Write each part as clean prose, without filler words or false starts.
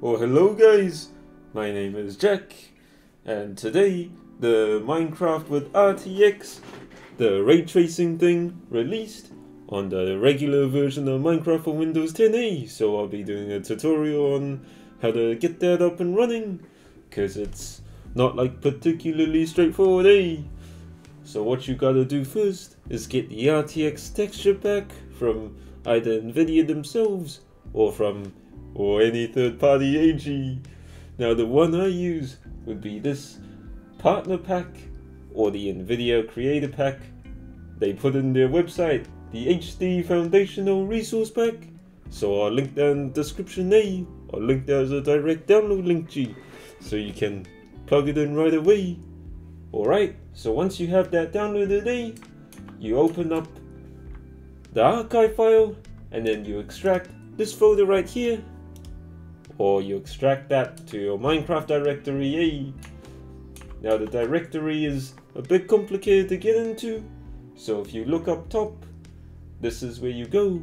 Well, hello guys, my name is Jack, and today the Minecraft with RTX, the ray tracing thing, released on the regular version of Minecraft for Windows 10e, so I'll be doing a tutorial on how to get that up and running, because it's not like particularly straightforward, eh? So what you gotta do first is get the RTX texture pack from either NVIDIA themselves or any third party AG. Now the one I use would be this partner pack or the NVIDIA creator pack. They put in their website the HD foundational resource pack, so I'll link that in the description A. I'll link that as a direct download link G, so you can plug it in right away. Alright, so once you have that downloaded A, you open up the archive file and then you extract this folder right here, or you extract that to your Minecraft directory A. Now the directory is a bit complicated to get into, so if you look up top, this is where you go,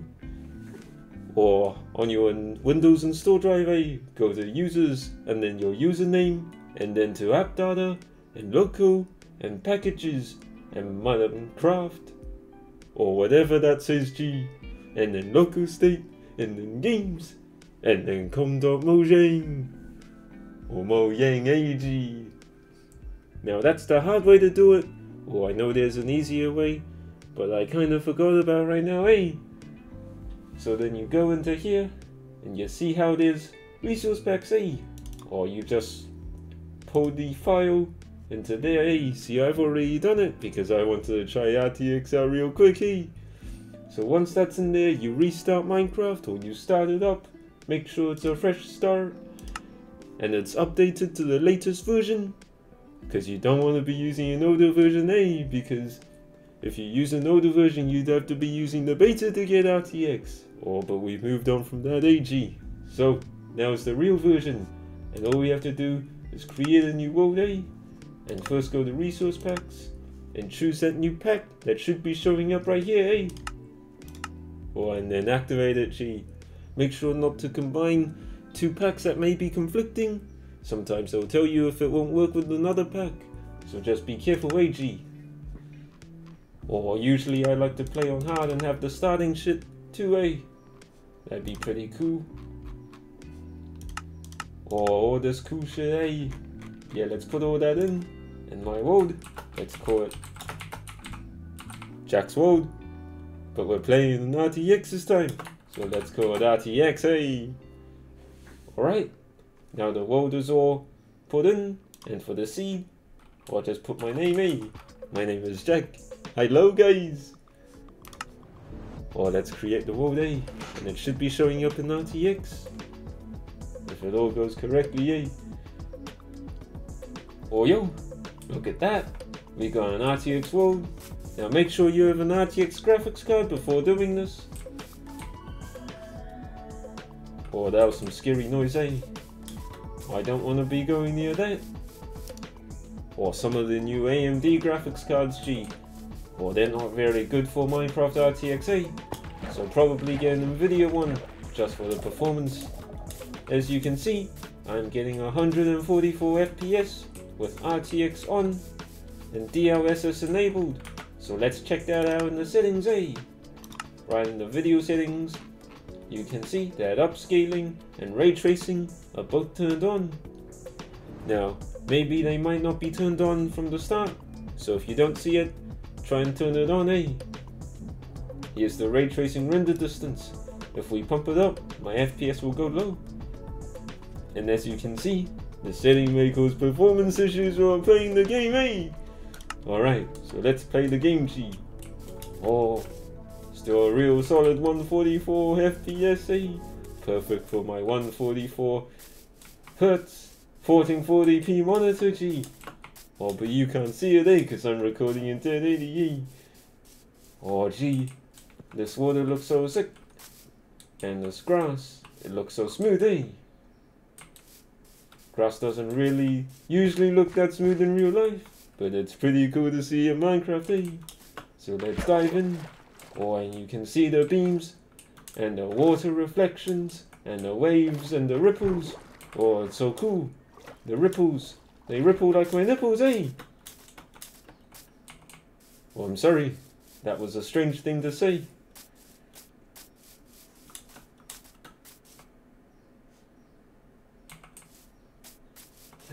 or on your Windows install drive A, go to users and then your username, and then to app data and local and packages and Minecraft or whatever that says G, and then local state, and then games, and then com.mojang or Mojang AG. Now that's the hard way to do it. Oh, I know there's an easier way, but I kind of forgot about right now, eh? So then you go into here and you see how there's resource packs, eh? Or you just pull the file into there, eh? See, I've already done it because I wanted to try RTX out real quick, eh? So once that's in there, you restart Minecraft or you start it up, make sure it's a fresh start and it's updated to the latest version, because you don't want to be using an older version, eh? Because if you use an older version, you'd have to be using the beta to get RTX. Oh, but we've moved on from that AG. So now it's the real version, and all we have to do is create a new world, eh? And first go to resource packs and choose that new pack that should be showing up right here, eh? Oh, and then activate it, G. Make sure not to combine two packs that may be conflicting. Sometimes they'll tell you if it won't work with another pack, so just be careful, eh, G. Or usually I like to play on hard and have the starting shit too, eh? That'd be pretty cool. Or all this cool shit, eh? Yeah, let's put all that in. And my world, let's call it Jack's World. But we're playing an RTX this time, so let's call it RTX, hey! Alright, now the world is all put in, and for the seed, I'll just put my name, hey! My name is Jack. Hello, guys! Or let's create the world, hey! And it should be showing up in RTX, if it all goes correctly, hey! Oh, yo! Look at that! We got an RTX world. Now make sure you have an RTX graphics card before doing this. Oh, that was some scary noise, eh? I don't want to be going near that. Or some of the new AMD graphics cards, G. Or they're not very good for Minecraft RTX, eh? So probably get an NVIDIA one, just for the performance. As you can see, I'm getting 144 FPS with RTX on and DLSS enabled. So let's check that out in the settings, eh? Right in the video settings, you can see that upscaling and ray tracing are both turned on. Now, maybe they might not be turned on from the start, so if you don't see it, try and turn it on, eh? Here's the ray tracing render distance. If we pump it up, my FPS will go low. And as you can see, the setting may cause performance issues while playing the game, eh? Alright, so let's play the game, G. Oh, still a real solid 144 FPS, eh? Perfect for my 144 Hz 1440p monitor, G. Oh, but you can't see it, eh? Because I'm recording in 1080e. Oh, G. This water looks so sick. And this grass, it looks so smooth, eh? Grass doesn't really usually look that smooth in real life, but it's pretty cool to see in Minecraft, eh? So let's dive in. Oh, and you can see the beams, and the water reflections, and the waves, and the ripples. Oh, it's so cool. The ripples. They ripple like my nipples, eh? Well, I'm sorry. That was a strange thing to say.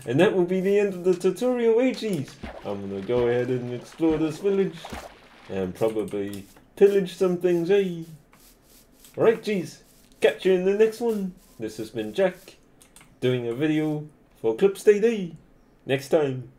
And that will be the end of the tutorial, AGs. I'm gonna go ahead and explore this village. And probably pillage some things, eh? Alright, G's. Catch you in the next one. This has been Jack, doing a video for ClipState. Next time.